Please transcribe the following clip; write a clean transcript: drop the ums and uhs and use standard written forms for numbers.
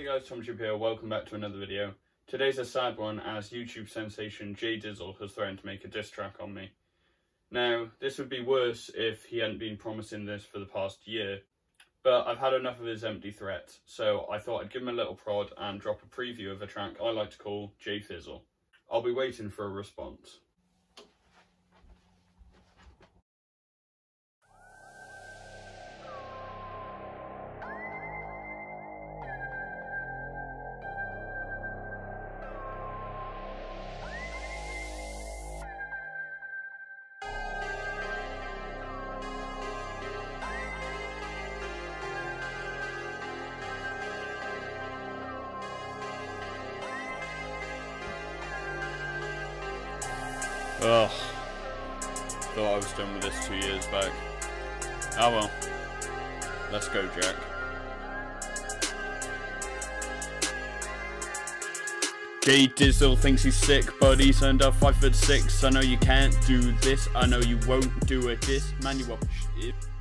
Hey guys, Tom Tube here, welcome back to another video. Today's a sad one as YouTube sensation Jdizzle has threatened to make a diss track on me. Now, this would be worse if he hadn't been promising this for the past year, but I've had enough of his empty threats, so I thought I'd give him a little prod and drop a preview of a track I like to call Jdizzle. I'll be waiting for a response. Ugh, thought I was done with this 2 years back. Ah well, let's go Jack. Jdizzle thinks he's sick, but he's under 5'6". I know you can't do this, I know you won't do a diss, man you are